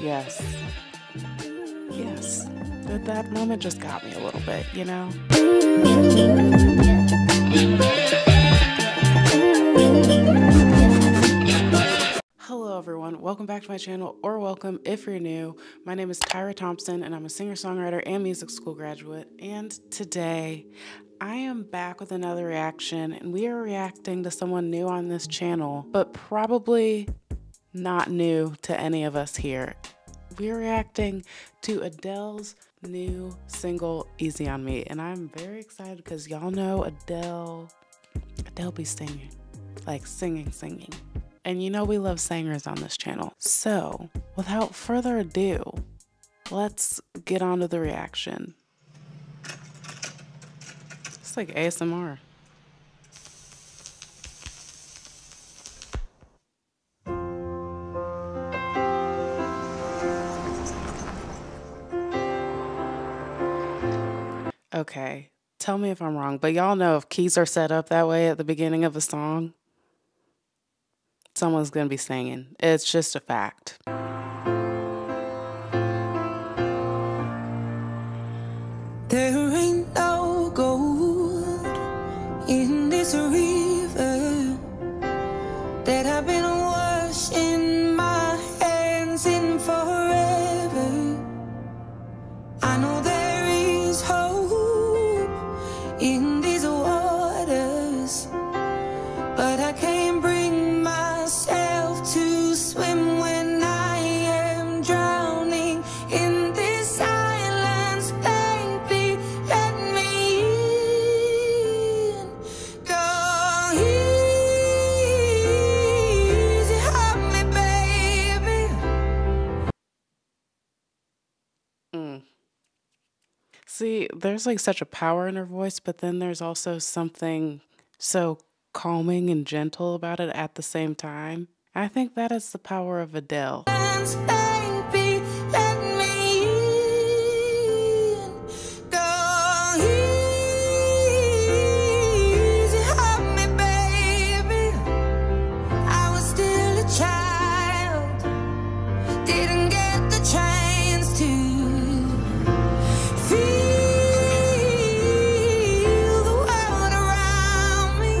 Yes. Yes. That moment just got me a little bit, you know? Everyone, welcome back to my channel, or welcome if you're new. My name is Tyra Thompson and I'm a singer-songwriter and music school graduate, and today I am back with another reaction, and we are reacting to someone new on this channel, but probably not new to any of us here. We're reacting to Adele's new single, Easy On Me, and I'm very excited because y'all know Adele be singing, like singing. And you know we love singers on this channel. So, without further ado, let's get on to the reaction. It's like ASMR. Okay, tell me if I'm wrong, but y'all know if keys are set up that way at the beginning of a song, someone's gonna be singing. It's just a fact. There ain't no gold in this river that I've been washing my hands in forever. I know there is hope in these waters, but I can't breathe to swim when I am drowning in this silence. Baby, let me in. Go easy on me, baby. See, there's like such a power in her voice, but then there's also something so calming and gentle about it at the same time. I think that is the power of Adele. Baby, let me in. Go easy on me, baby. I was still a child, didn't get the chance to feel the world around me.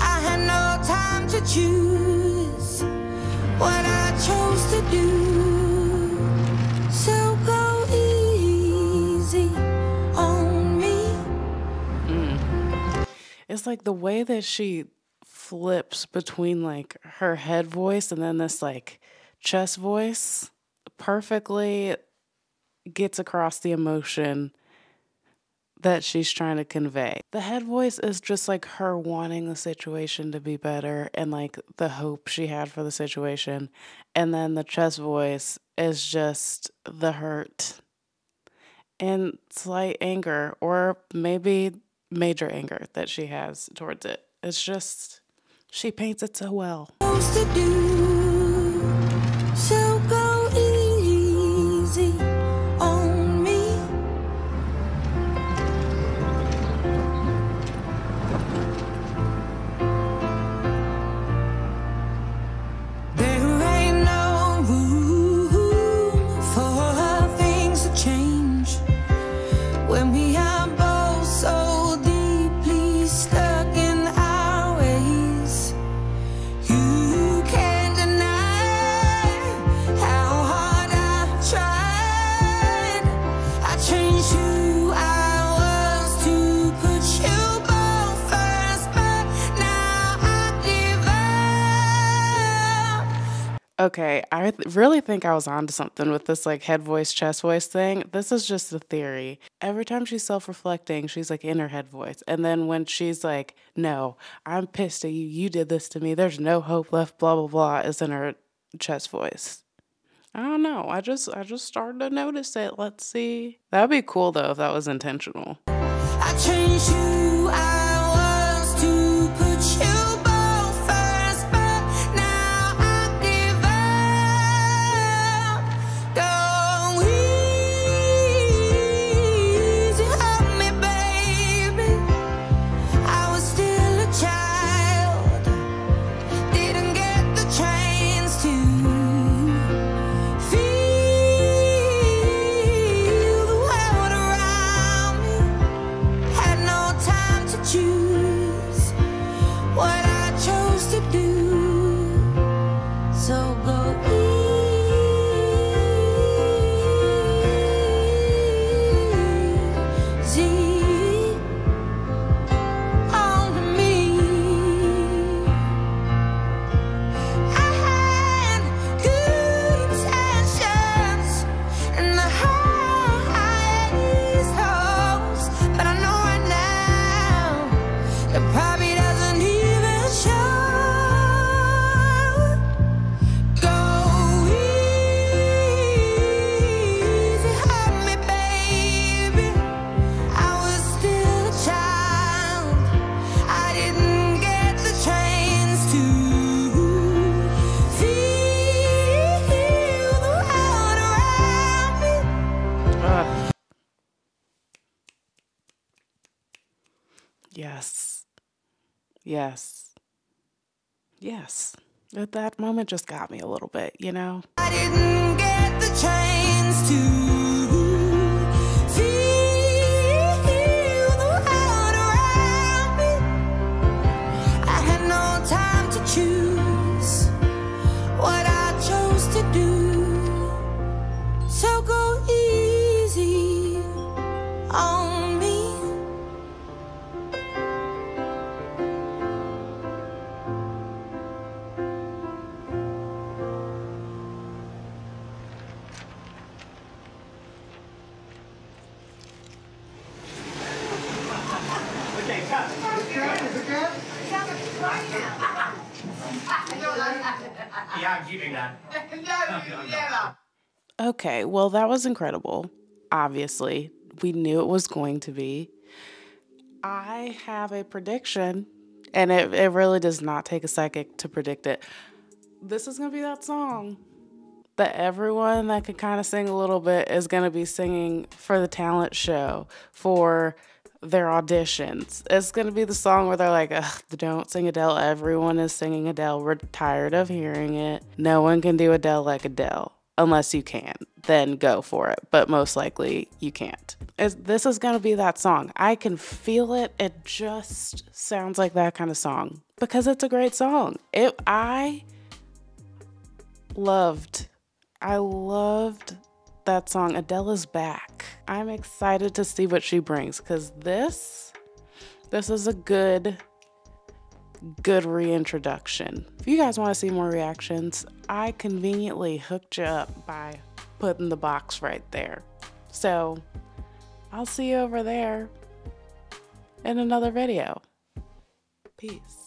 I had no time to choose what I chose to do, so go easy on me. It's like the way that she flips between like her head voice and then this like chest voice perfectly gets across the emotion that she's trying to convey. The head voice is just like her wanting the situation to be better and like the hope she had for the situation. And then the chest voice is just the hurt and slight anger, or maybe major anger, that she has towards it. It's just, she paints it so well. So go easy. Okay, I really think I was onto something with this like head voice, chest voice thing. This is just a theory. Every time she's self-reflecting, she's like in her head voice. And then when she's like, no, I'm pissed at you, you did this to me, there's no hope left, blah, blah, blah, is in her chest voice. I don't know. I just started to notice it. Let's see. That'd be cool though if that was intentional. I changed you, I was to put you. Yes. Yes. Yes. That moment just got me a little bit, you know? I didn't get the chance to. So go easy on me. Okay, cut. Yeah, I'm keeping that. No, never. Okay, well, that was incredible. Obviously, we knew it was going to be. I have a prediction, and it really does not take a psychic to predict it. This is going to be that song that everyone that can kind of sing a little bit is going to be singing for the talent show, for their auditions. It's going to be the song where they're like, ugh, don't sing Adele. Everyone is singing Adele. We're tired of hearing it. No one can do Adele like Adele. Unless you can, then go for it. But most likely you can't. This is going to be that song. I can feel it. It just sounds like that kind of song because it's a great song. I loved that song. Adele is back. I'm excited to see what she brings because this is a good reintroduction. If you guys want to see more reactions, I conveniently hooked you up by putting the box right there. So I'll see you over there in another video. Peace.